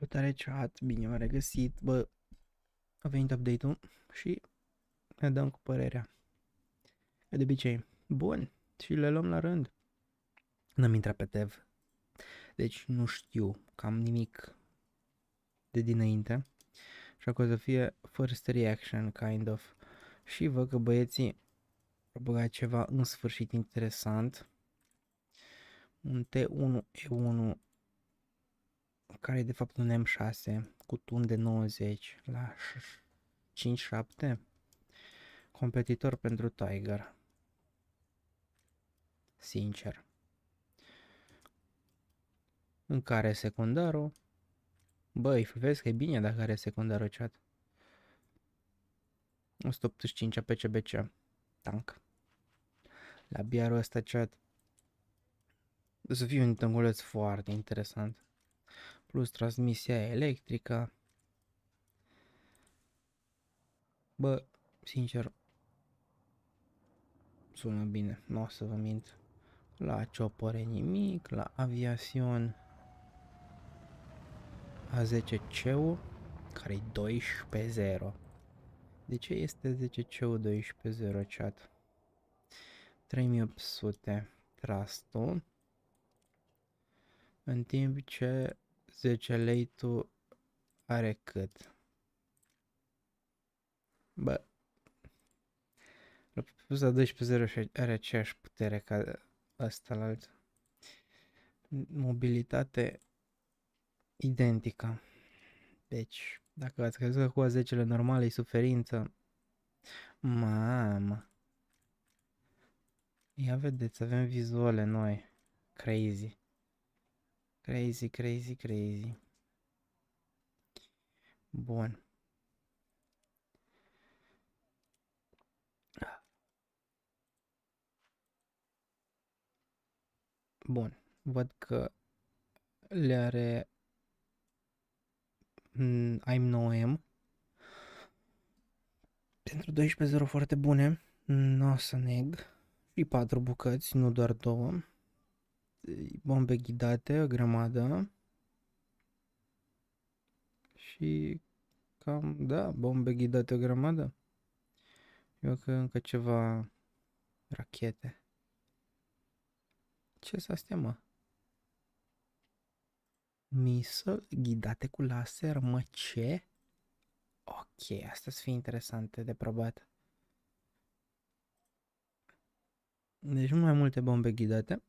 Salutare chat, bine v-am regăsit, bă, a venit update-ul și ne dăm cu părerea, ca de obicei. Bun, și le luăm la rând. N-am intrat pe TEV, deci nu știu cam nimic de dinainte, așa că o să fie first reaction, kind of. Și văd că băieții au băgat ceva în sfârșit interesant, un T1 E1, care e de fapt un M6 cu tun de 90 la 5.7, competitor pentru Tiger, sincer, în care secundarul, băi, vezi că e bine dacă are secundarul, chat, 185 APCBC, tank, la biarul ăsta, chat, o să fie un tânguleț foarte interesant. Plus transmisia electrică. Bă, sincer, sună bine, nu o să vă mint. La ciopore nimic, la aviațion A10C-ul, care e 12.0. De ce este 10C-ul 12.0, chat? 3800 trust-ul, în timp ce 10 lei tu are cât? Bă, la 12.0 are aceeași putere ca ăsta la alt. Mobilitate identică. Deci, dacă ați crezut că cu A10-le normale e suferință, mamă. Ia vedeți, avem vizuale noi, crazy. Crazy, crazy, crazy. Bun. Bun. Văd că le are I'm9M. Pentru 12.0 foarte bune. Nu o să neg. Și 4 bucăți, nu doar 2. Bombe ghidate, o grămadă. Și cam, da, bombe ghidate, o grămadă. Eu că încă ceva rachete. Ce s-a astea, mă? Missile ghidate cu laser, mă, ce? Ok, astea să fie interesante de probat. Deci nu mai multe bombe ghidate.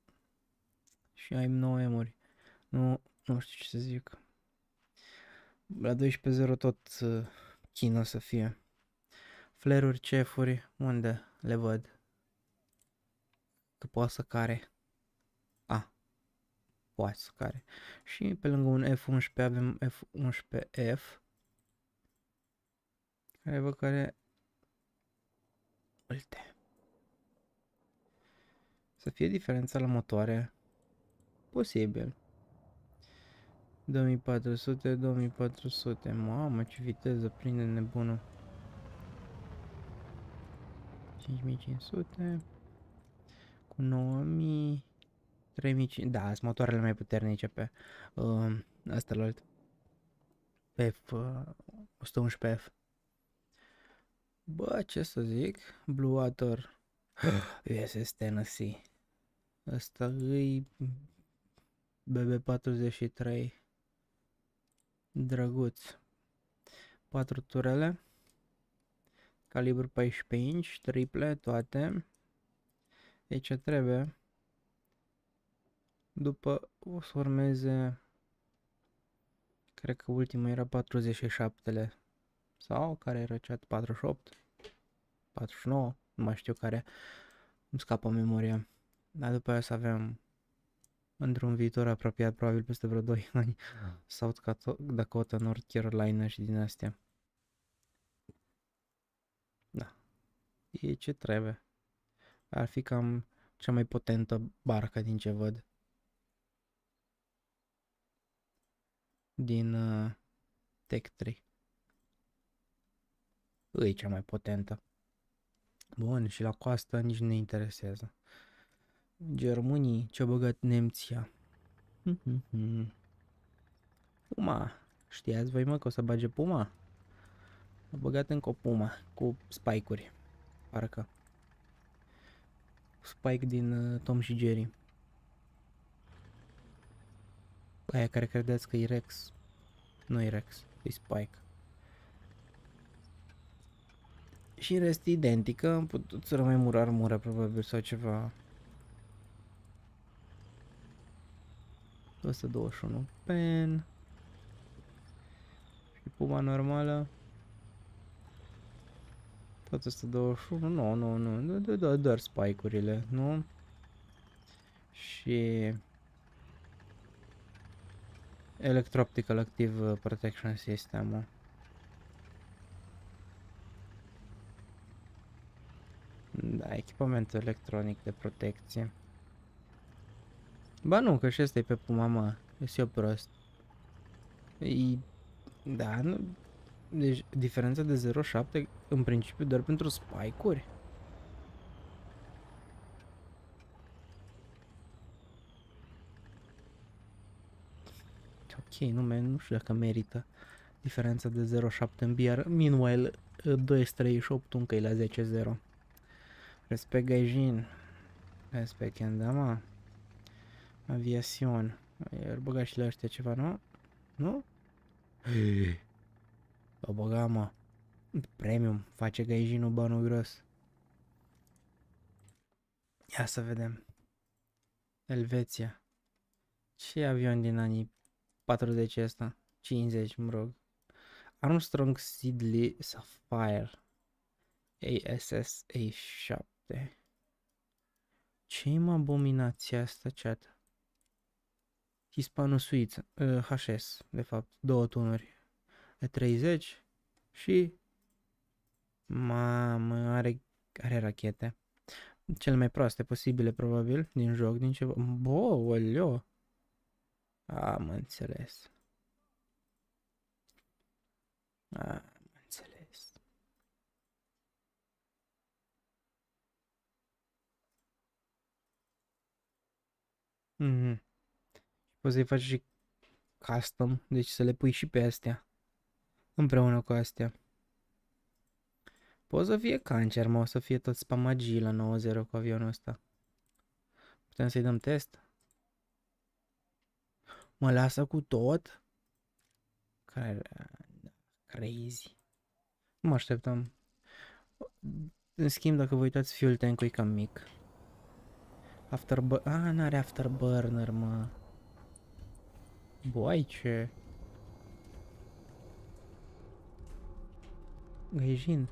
Și ai 9 emuri. Nu știu ce să zic. La 12.0 tot chin o să fie. Fleruri, cefuri, unde le văd? Că poate să care. A, poate să care. Și pe lângă un F11 avem F11F. Care vă care... Uite. Să fie diferența la motoare. Posibil. 2400, 2400. Mamă, ce viteză prinde nebunul. 5500 cu 9000, 3500. Da, sunt motoarele mai puternice pe asta la alt. Pe F111F. Bă, ce să zic? Blue Water. USS Tennessee. Asta îi BB43, drăguț, 4 turele, calibru 14 inch, triple, toate, deci ce trebuie, după o să urmeze, cred că ultima era 47-le, sau care era chat, 48, 49, nu mai știu care, îmi scapă memoria, dar după aia să avem într-un viitor apropiat, probabil peste vreo 2 ani, South Dakota, North Carolina și din astea. Da. E ce trebuie. Ar fi cam cea mai potentă barcă din ce văd. Din Tech 3. E cea mai potentă. Bun, și la coastă nici nu ne interesează. Germanii, ce-au băgat Nemția. Puma, Știați voi, mă, că o să bage Puma? A băgat încă o Puma cu Spike-uri, parcă. Spike din Tom și Jerry. Aia care credeți că e Rex. Nu e Rex, e Spike. Și în rest identică, am putut să rămâi mură armură probabil sau ceva. 221 pen. Și Puma normală. Tot 121, nu, doar spike-urile, nu? Și Electro-Optical Active Protection System. Da, echipamentul electronic de protecție. Ba nu, că și ăsta e pe Puma, mă. E eu prost. E... Da, nu... Deci, diferența de 0,7 în principiu doar pentru spike-uri. Ok, nu știu dacă merită diferența de 0,7 în BR. Meanwhile, 238 încă e la 10-0. Respect Gaijin. Respect Kendama. Aviațion. I-ar băga și la ăștia ceva, nu? Nu? O băga, mă. Premium. Face Gaijinul banul gros. Ia să vedem. Elveția. Ce avion din anii 40 ăsta? 50, mă rog. Armstrong Sidley Sapphire. ASSA7. Ce-i, mă, abominația asta, chat? Hispano-Suiza, HS, de fapt, două tunuri. E30 și... Mamă, are rachete. Cele mai proaste posibile, probabil, din joc, din ceva. Bo, olio! Am înțeles. Am înțeles. Mhm. Poți să-i faci și custom, deci să le pui și pe astea, împreună cu astea. Poți să fie cancer, mă, o să fie tot spamagii la 9-0 cu avionul ăsta. Putem să-i dăm test? Mă lasă cu tot? Crazy. Nu mă așteptam. În schimb, dacă vă uitați, fuel tank-ul e cam mic. Afterburner, a, n-are afterburner, mă. Boai, ce? Gaijin.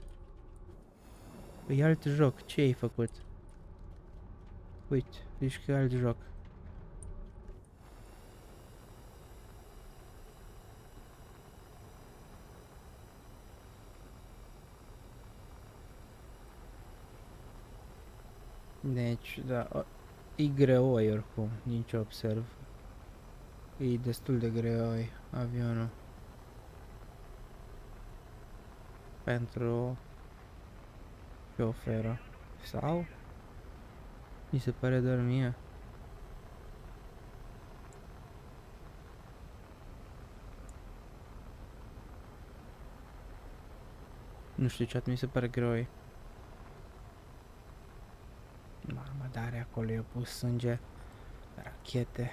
E alt joc, ce ai făcut? Uite, zici că e alt joc. Deci, da, e greu oricum, nici observ. E destul de greu avionul. Pentru ce oferă. Sau? Mi se pare doar mie. Nu știu ce, mi se pare greu. Mamă, dar acolo i-a pus sânge. Rachete.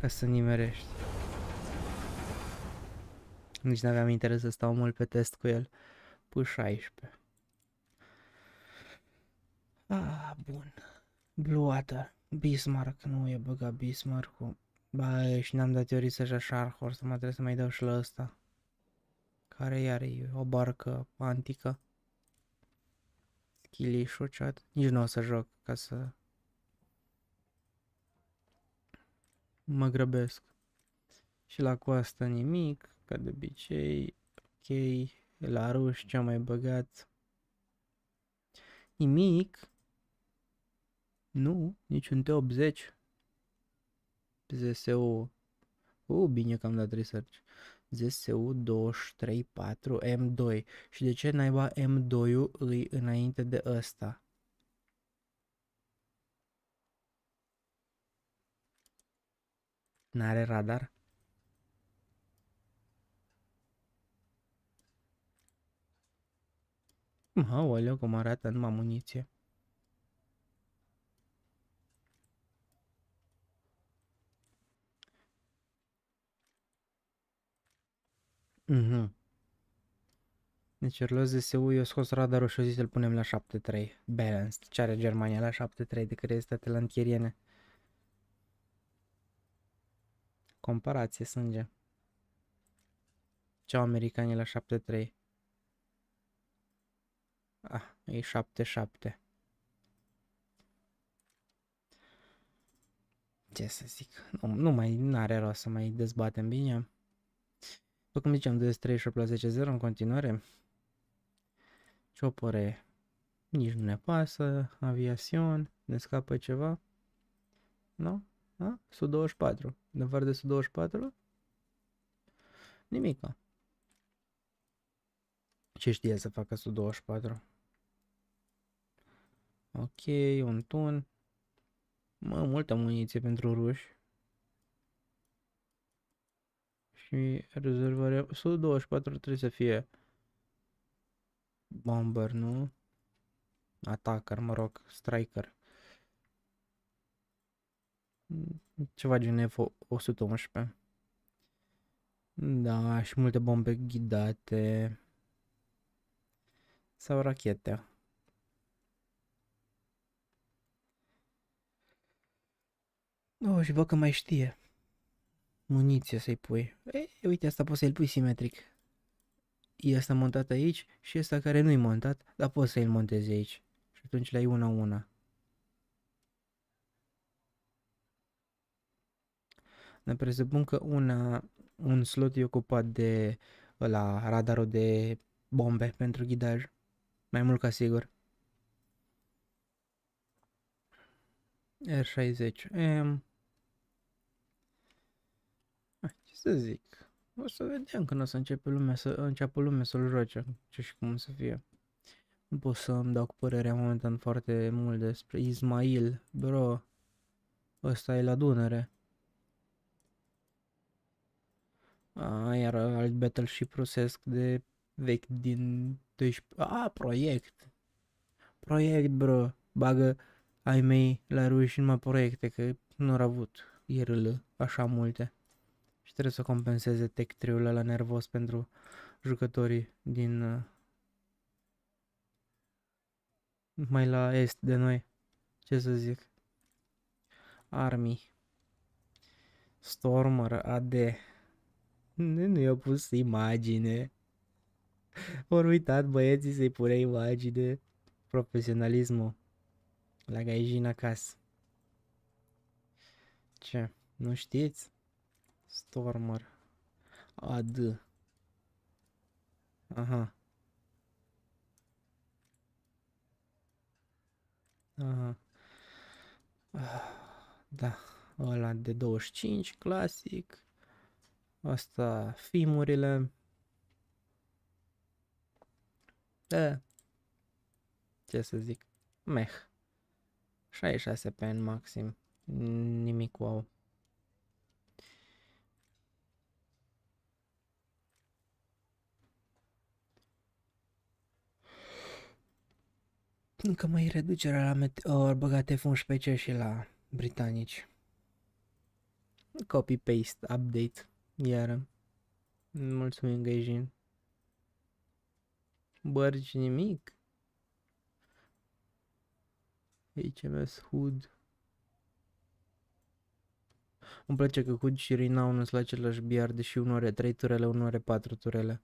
Ca să nimerești. Nici n-aveam interes să stau mult pe test cu el. Pus 16. Ah, bun. Blue Water. Bismarck. Nu e băgat Bismarck-ul. Ba, și n-am dat teorii să-și așa arhor, să mă trebuie să mai dau și la ăsta. Care iar e o barcă antică. Chilișul, chat. Nici nu o să joc ca să... Mă grăbesc. Și la coastă nimic, ca de obicei. Ok, la ruși ce-am mai băgat? Nimic. Nu, niciun T80. ZSU. Bine că am dat research. ZSU-234M2. Și de ce naiba M2-ul îi înainte de ăsta? N-are radar. Aoleu, cum arată numai muniție. Deci Erlos ZSU, eu scos radarul și o zis să-l punem la 7.3. Balanced. Ce are Germania la 7.3 de care este statele antieriene? Comparație sânge. Ce au americanii la 7.3? Ah, e 7.7. Ce să zic? Nu mai are rost să mai dezbatem bine. După cum ziceam, 238 la 10.0 în continuare. Ce o părere? Nici nu ne pasă. Aviațion. Ne scapă ceva? Nu? Da? Su-24. În afară de Su-24? Nimica. Ce știe să facă Su-24? Ok, un tun. Mă, multă muniție pentru ruși. Și rezervarea Su-24 trebuie să fie bomber, nu? Atacker, mă rog, striker. Ceva gen F-111. Da, și multe bombe ghidate. Sau rachete. Oh, și văd că mai știe. Muniție să-i pui. E, uite, asta poți să-l pui simetric. E asta montat aici și asta care nu-i montat, dar poți să-l montezi aici. Și atunci le ai una-una. Ne presupun că un slot e ocupat de ăla, radarul de bombe pentru ghidaj. Mai mult ca sigur. R60M. Ce să zic? O să vedem când o să înceapă lumea să-l roage. Ce și cum să fie. Nu pot să-mi dau cu părerea momentan foarte mult despre Ismail. Bro, ăsta e la Dunăre. A, iar alt battleship rusesc de vechi din 12... A, proiect! Proiect, bro! Bagă ai mei la ruși numai proiecte, că nu au avut IRL așa multe. Și trebuie să compenseze tech-triul ăla nervos pentru jucătorii din... mai la est de noi. Ce să zic? Army. Stormer AD. Nu i-au pus imagine. Au uitat băieții să-i pune imagine. Profesionalismul. La gaijin acasă. Ce? Nu știți? Stormer. AD. Aha. Aha. Da. Ăla de 25, clasic. Asta, fimurile. Da. Ce să zic? Meh. 66 pe în maxim. Nimic wow. Încă mai e reducerea la Meteor, băgate F11 și la britanici. Copy-paste, update, iară. Mulțumim, Gaijin. Bărgi nimic. HMS Hood. Îmi place că Hood și Renown sunt la același biar, deși unul are 3 turele, unul are 4 turele.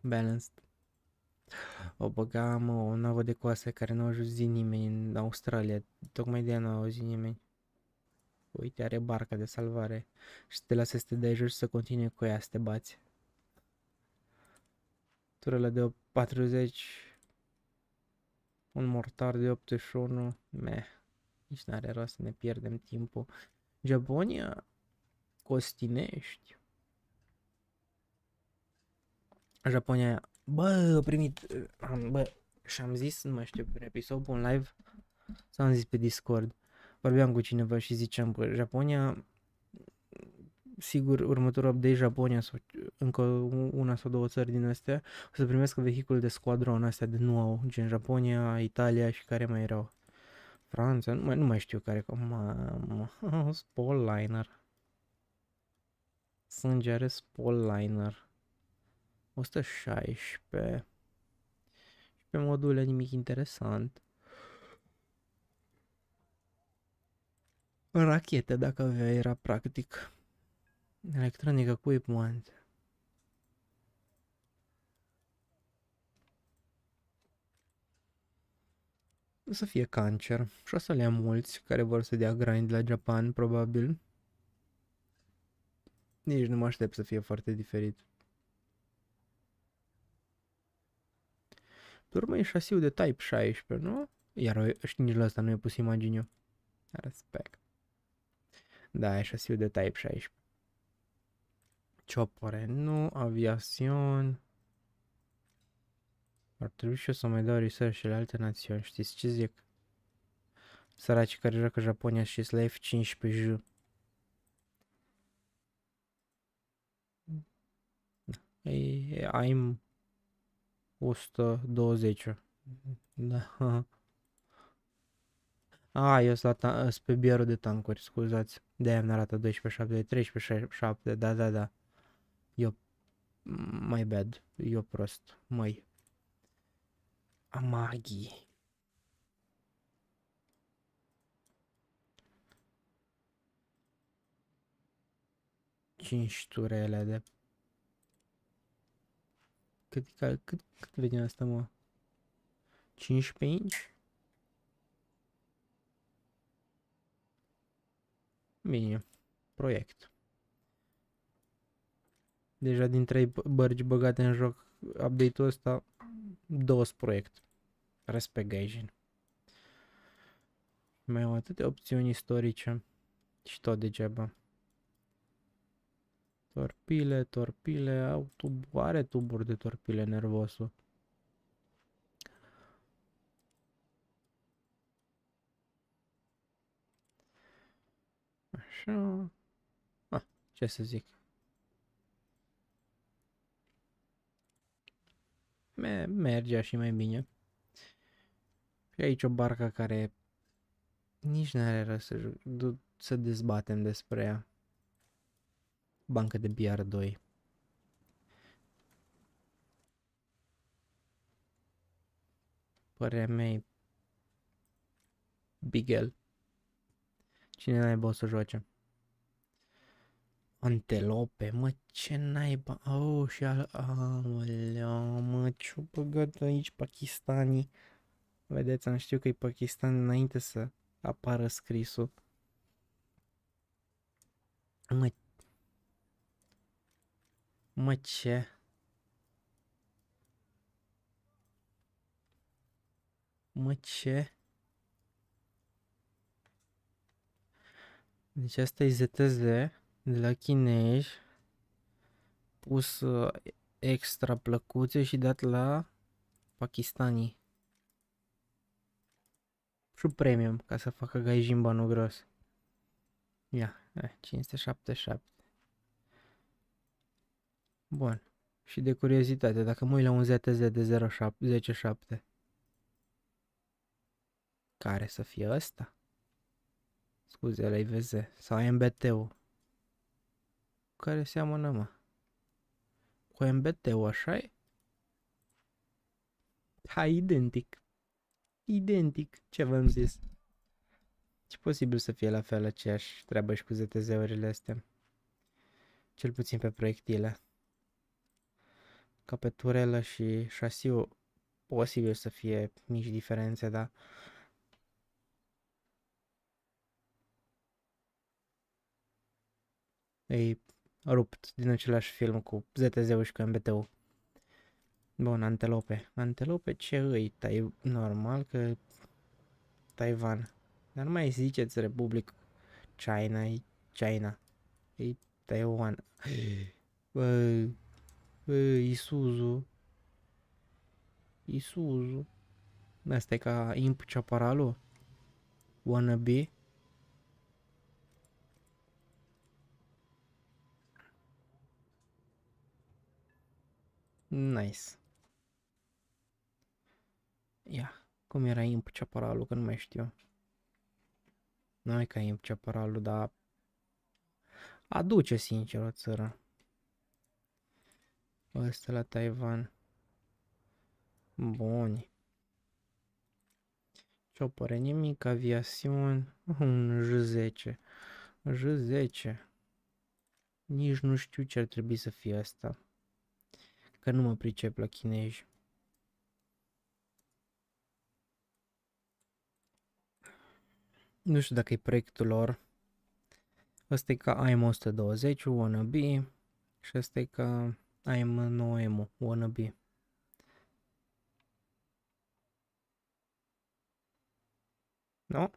Balanced. O băga, mă, o navă de coasă care n-a auzit nimeni în Australia. Tocmai de-aia n-a auzit nimeni. Uite, are barca de salvare. Și te lasă să te dai jos și să continui cu ea să te bați. Turele de 40. Un mortar de 81. Meh, nici n-are rost să ne pierdem timpul. Japonia? Costinești? Japonia. Bă, am primit, bă, și-am zis, nu mai știu, pe un episod, pe un live, sau am zis pe Discord, vorbeam cu cineva și ziceam, bă, Japonia sigur, următorul update, Japonia sau încă una sau două țări din astea, o să primească vehicul de squadron astea de nu au, gen Japonia, Italia și care mai erau. Franța, nu mai știu care, că mamă, Spolliner. Sânge are Spolliner. 116. Și pe module nimic interesant. Rachete, dacă avea, era practic. Electronică cu equipment. O să fie cancer și o să le ia mulți care vor să dea grind la Japan, probabil. Nici nu mă aștept să fie foarte diferit. Pe urmă e șasiul de Type 16, nu? Iar nici la asta nu e pus imagine. Respect. Da, e șasiul de Type 16. Ciopore, nu, aviațion. Ar trebui și eu să mai dau research și la alte națiuni, știți ce zic? Săracii care joacă Japonia și la F15J. I'm 120. Da. A, eu sunt pe biarul de tancuri, scuzați. De-aia îmi arată 12-7, 13-7, da, da, da. Eu, my bad, eu prost, măi. Amaghi. Cinci turele de... Cât vede asta, mă? 5 pe inci? Bine. Proiect. Deja din 3 bărgi băgate în joc, update-ul ăsta... Dos proiect. Respect, gaijin. Mai au atâtea opțiuni istorice. Și tot degeaba. Torpile, torpile. Au are tuburi de torpile, nervosul. Așa. Ah, ce să zic. Mergea și mai bine. Și aici o barcă care nici n-are rău să dezbatem despre ea. Bancă de BR2. Părerea mea, Bigel. Cine naiba o să joace? Antelope, mă, ce naiba, au, și aoleu, mă, ce-o băgat aici pakistanii, vedeți, am știut că-i Pakistan înainte să apară scrisul, mă, ce, mă, ce, deci asta e ZTZ, de la chinezi, pus extra plăcuțe și dat la pakistanii. Și premium, ca să facă gaijin banul gros. Ia, 577. Bun. Și de curiozitate, dacă mă uit la un ZTZ de 0,7, care să fie ăsta? Scuze, ăla-i VZ. Sau MBT-ul. Care seamănă, mă? Cu MBT-ul, așa-i? Hai, identic. Identic. Ce v-am zis? Ce posibil să fie la fel aceeași treabă și cu ZTZ-urile astea? Cel puțin pe proiectile. Ca pe turelă și șasiu, posibil să fie mici diferențe, dar... Ei... rupt din același film cu ZTZ-ul și cu MBT-ul. Bun, Antelope. Antelope ce îi? Normal că... Taiwan. Dar nu mai ziceți Republic China, e China. E Taiwan. Isuzu. Isuzu. Asta e ca Imp Chaparral-ul? Wannabe? Nice. Ia, cum era imp Chaparral-ul, că nu mai știu. Nu e ca imp Chaparral-ul, dar aduce sincer o țară. Ăsta la Taiwan. Bun. Ciopăre nimic, aviațion, un J-10. J-10. Nici nu știu ce ar trebui să fie asta. Că nu mă pricep la chinezi. Nu știu dacă e proiectul lor. Asta e ca AM120, wannabe. Și asta e ca AM9M, wannabe. Nu?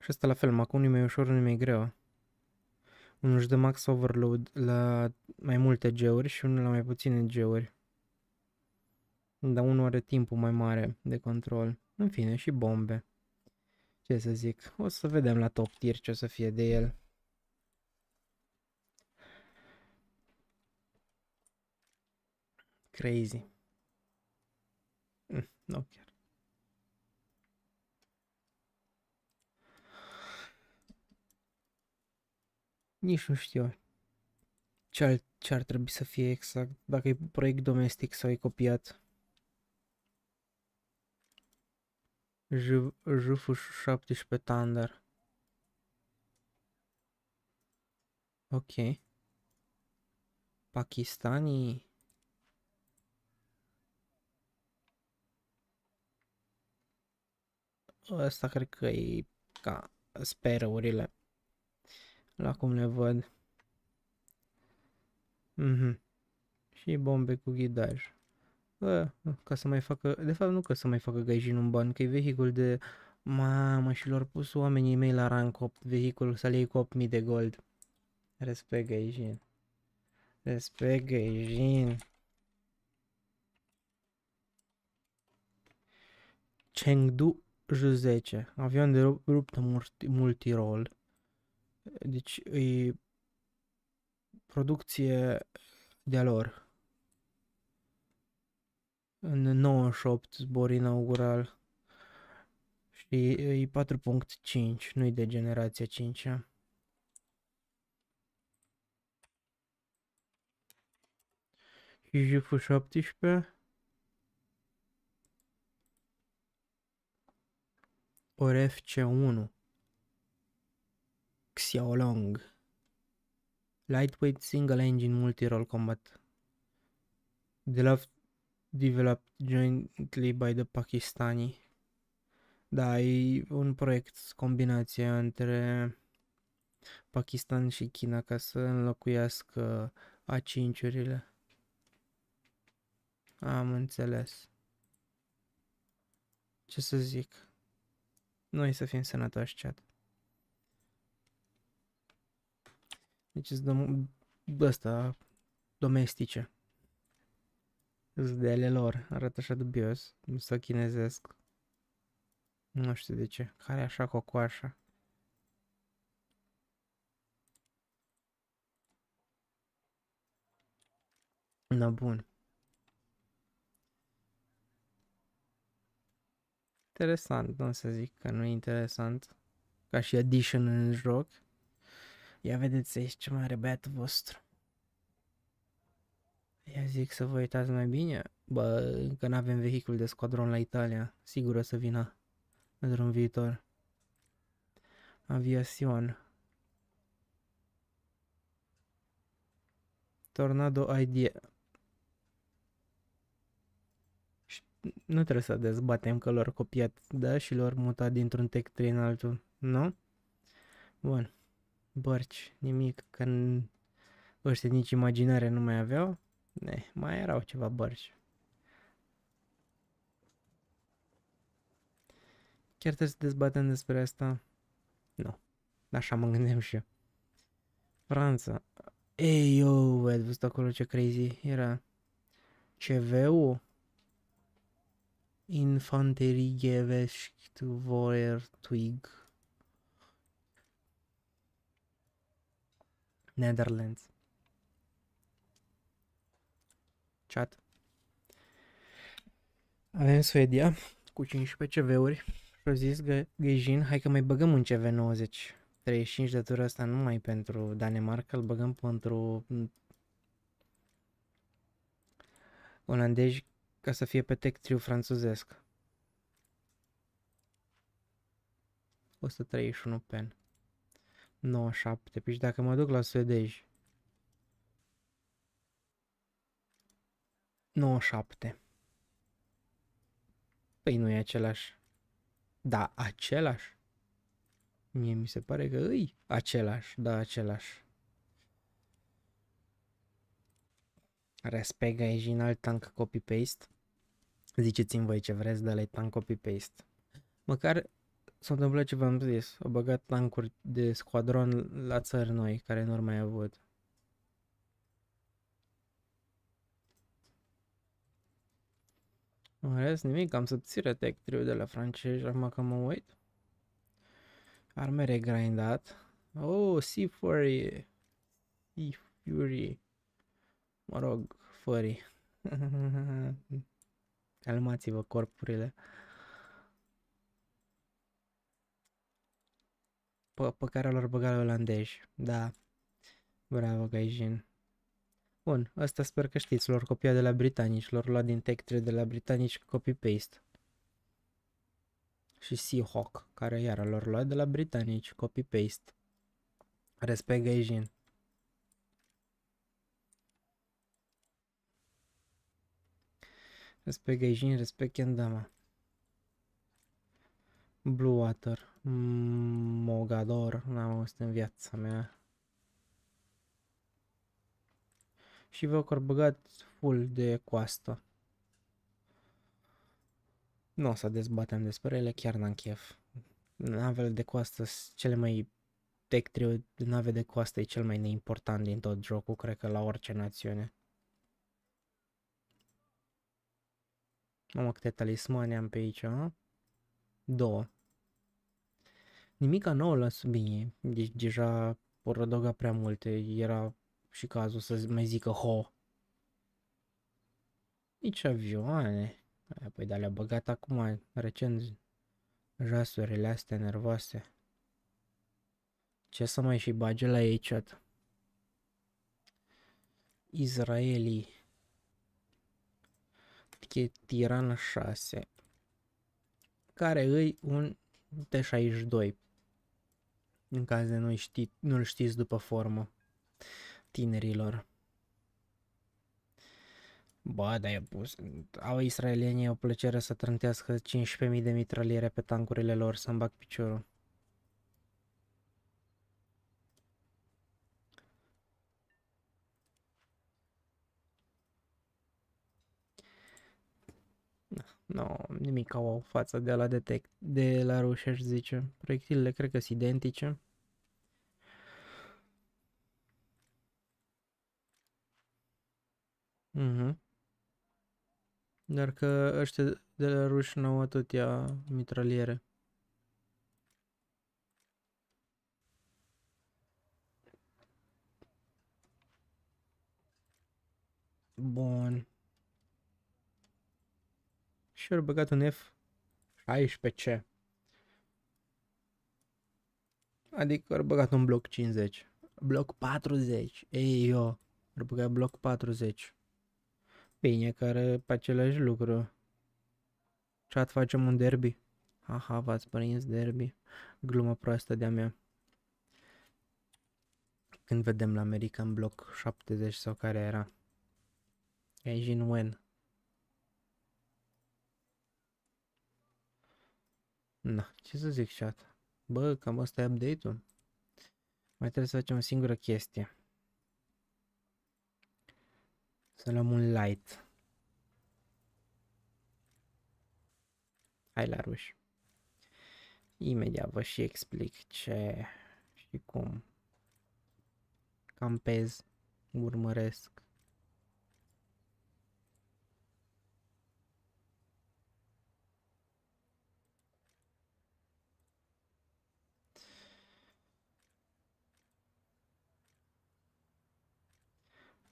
Și asta la fel, Mac, unul e mai ușor, unul e mai greu. Unul își dă max overload la mai multe G-uri și unul la mai puține G-uri. Dar unul are timpul mai mare de control. În fine, și bombe. Ce să zic, o să vedem la top tier ce o să fie de el. Crazy. Nu chiar. Nici nu știu ce ar trebui să fie exact, dacă e proiect domestic sau e copiat. JF-17 Thunder. Ok. Pakistanii. Asta cred că e ca sperăurile. La cum le văd. Și bombe cu ghidaj. Ca să mai facă, de fapt nu ca să mai facă gaijin un ban, că e vehicul de mamă și l-au pus oamenii mei la rank 8, vehiculul să le iei cu 8000 de gold. Respect gaijin. Respect gaijin. Chengdu J10, avion de ruptă multirol. Deci e producție de-a lor. În 98 zbor inaugural și e 4.5, nu-i de generația 5-a. Și JF-17 Oref C1 Xiaolong Lightweight Single Engine Multi-Role Combat de la developed jointly by the Pakistani. Da, e un proiect, combinație între Pakistan și China ca să înlocuiască A5-urile. Am înțeles. Ce să zic? Noi să fim sănătoși, chat. Deci îți dăm ăsta domestice. Zdele lor, arată așa dubios, să chinezesc. Nu știu de ce, care așa cocoașa. Na bun. Interesant, nu să zic că nu e interesant. Ca și addition în joc. Ia vedeți aici ce mai are băiatul vostru. Ia zic să vă uitați mai bine. Bă, încă n-avem vehicul de squadron la Italia. Sigur o să vină într-un viitor. Aviațion. Tornado ID. Nu trebuie să dezbatem că l-au copiat, da? Și l-au mutat dintr-un Tech 3 în altul, nu? Bun. Bărci, nimic, că ăștia nici imaginare nu mai aveau. Ne, mai erau ceva bărci. Chiar trebuie să dezbatem despre asta? Nu. Așa mă gândeam și eu. Franța. Ei, eu, ați văzut acolo ce crazy era. CV-ul? Infanterie Gewehrtwig. Netherlands. chat. Avem Suedia cu 15 CV-uri și au zis Găjin, hai că mai băgăm un CV90. 35 de tură asta numai pentru Danemarca, îl băgăm pentru olandezi ca să fie pe tech trio franțuzesc. 131 pen. 97. Păi dacă mă duc la suedezi. 97. Păi nu e același. Da, același. Mie mi se pare că îi același, da, același. Respect, aici în alt tank copy-paste. Ziceți-mi voi ce vreți de la tank copy-paste. Măcar s-a întâmplat ce v-am zis. Au băgat tankuri de squadron la țări noi, care nu-ar mai avut. Nu rest nimic, am subțire tech trio de la francezi, acum că mă uit. Arme regrindat. Oh, Sea Fury. Sea Fury. Mă rog, Fury. Calmați-vă corpurile. Pe care l-ar băga olandezi. Da. Bravo, Gaijin. Bun, asta sper că știți. L-or copia de la britanici. L-or lua din tech 3 de la britanici copy-paste. Și Seahawk, care iară l-or lua de la britanici copy-paste. Respect, Gaijin. Respect, Gaijin, respect, Kendama. Blue Water. M-Mogador, n-am auzit în viața mea. Și vă că băgat full de coastă. Nu o să dezbatem despre ele, chiar n-am chef. Navele de coastă sunt cele mai... Tech trio de nave de coastă e cel mai neimportant din tot jocul, cred că la orice națiune. Mamă, câte talismane am pe aici, a? 2. Nimica nouă la subinie, deci deja vor adăuga prea multe, era și cazul să mai zică ho. Nici avioane, păi de-alea băgat acum, recent, jasurile astea nervoase. Ce să mai și bage la ei, chat? Israelii. Tiran 6. Care îi un T62. În caz de nu-l știți după formă, tinerilor. Bă, dar au israelienii o plăcere să trântească 15.000 de mitraliere pe tancurile lor, să-mi bag piciorul. No, nimic au față de la detect, de la ruși, aș zice. Proiectilele cred că sunt identice. Dar că ăștia de la ruși n-au atâtea mitraliere. Bun. Și au băgat un F16C. Adică au băgat un bloc 50. Bloc 40. Ei, eu. Au băgat bloc 40. Bine, care pe același lucru. Chat, facem un derby. Aha, v-ați prins derby. Glumă proastă de-a mea. Când vedem la America în bloc 70 sau care era. Gaijin Wen. Na, ce să zic, chat? Bă, cam asta e update-ul. Mai trebuie să facem o singură chestie. Să luăm un light. Hai la ruși. Imediat vă și explic ce și cum. Campez, urmăresc.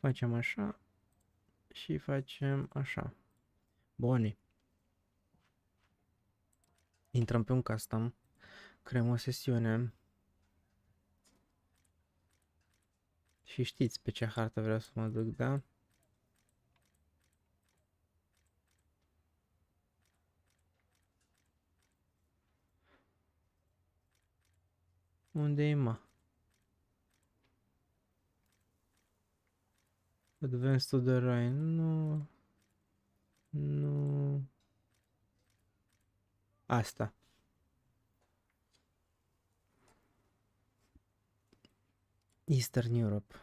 Facem așa și facem așa. Bun. Intrăm pe un custom, creăm o sesiune. Și știți pe ce hartă vreau să mă duc, da? Unde e, mă? Advanced to the Rhine, nu... Nu... Asta. Eastern Europe.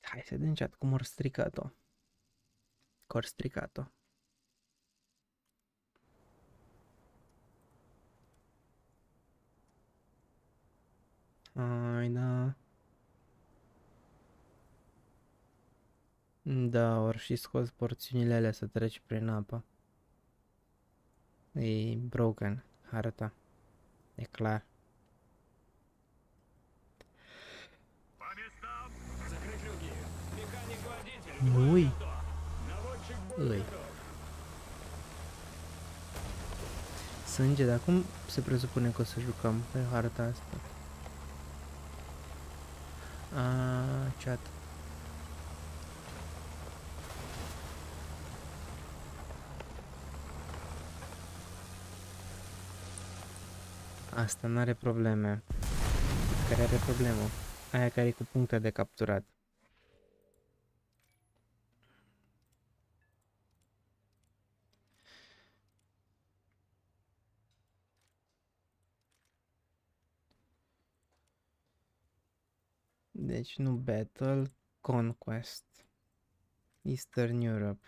Hai să vedem chat cum or stricat-o. Cor stricat-o. Ai, da. Da, or și scos porțiunile alea să treci prin apă. E broken harta. E clar. Ui. Ui. Sânge, dar cum se presupune că o să jucăm pe harta asta? Aaaa, chat. Asta n-are probleme. Care are problemă? Aia care e cu puncte de capturat. Deci nu battle, conquest, Eastern Europe.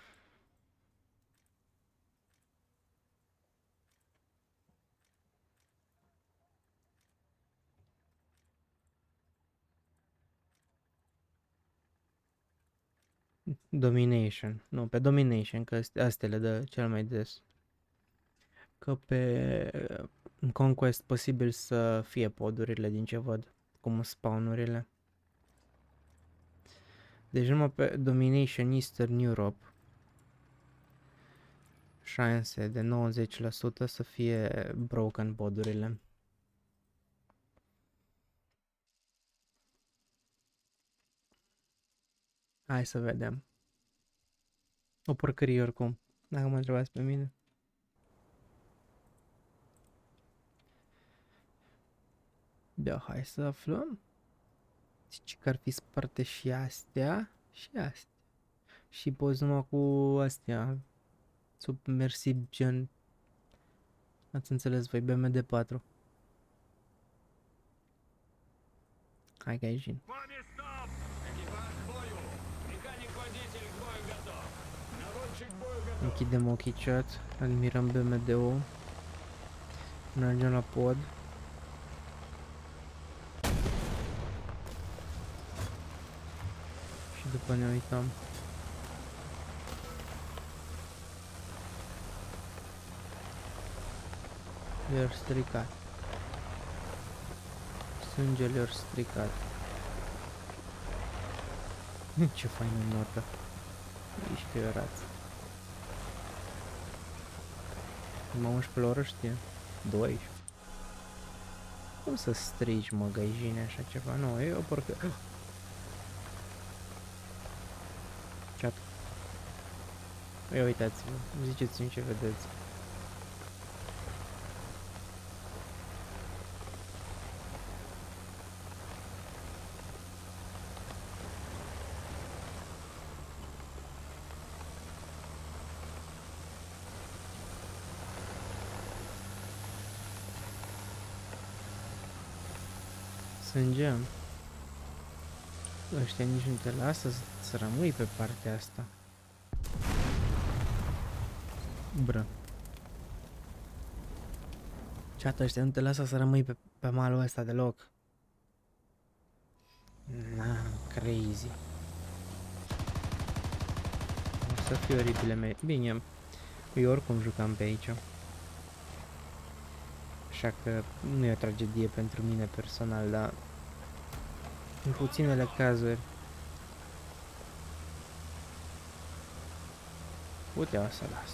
Domination, nu, pe domination, că astea le dă cel mai des. Că pe conquest posibil să fie podurile din ce văd, cum spawnurile. Deci numai pe Domination Eastern Europe, șanse de 90% să fie broken bodurile. Hai să vedem. O porcărie oricum, dacă mă întrebați pe mine. Da, hai să aflăm. Zici că ar fi sparte și astea, și astea. Și poți numai cu astea, submersiv gen, ați înțeles voi, BMD4. Hai că ai închidem ochii, chat, admirăm BMD-ul, mergem la pod. După ne uitam. Le-or stricat. Sângele le-or stricat. Ce faină notă. Ești fiorat. Mă 11 la oră știe. 12. Cum să strigi, mă, găijine, așa ceva? Nu, e o porcă... Chat. Ia uitați-vă, ziceți-mi ce vedeți. Sângem. Ăștia nici nu te lasă să rămâi pe partea asta. Bră. Ceată, ăștia nu te lasă să rămâi pe malul ăsta deloc. Na, crazy. să fie oribile mele. Bine, eu oricum jucam pe aici. Așa că nu e o tragedie pentru mine personal, dar în puținele cazuri. Putea să las.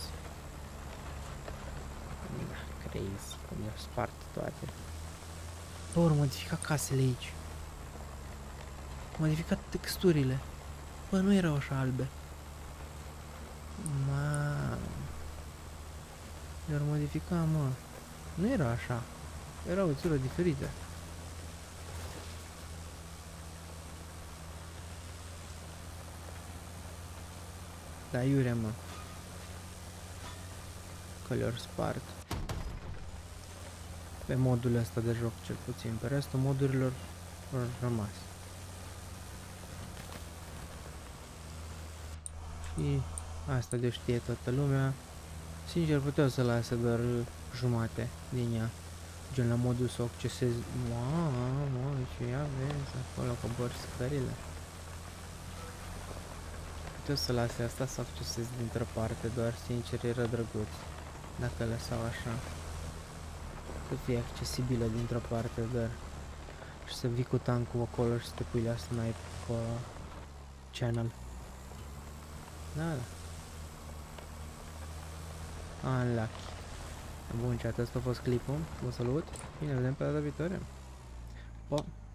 Da, crazy, cum i-au spart toate. Or, modifica casele aici. Modificat texturile. Bă, nu erau așa albe. Ma. Le-or modifica, mă. Nu era așa. Era o țură diferită. Da, iurea, mă. Că le-or spart. Pe modul ăsta de joc, cel puțin. Pe restul modurilor au rămas. Și asta de știe toată lumea. Sincer, puteau să lase doar jumate din ea. Gen la modul să o accesez. Mamă, ce ia vezi acolo, cobori scările. Puteau să lase asta să accesez dintr-o parte, doar sincer era drăguț. Dacă lăsau așa. Să fie accesibilă dintr-o parte, dar și să vii cu tancul acolo și să te pui la snipe pe channel. Da, da. Unlucky. Bun, ce atât a fost clipul. Vă salut. Bine, ne vedem pe data viitoare. Pa!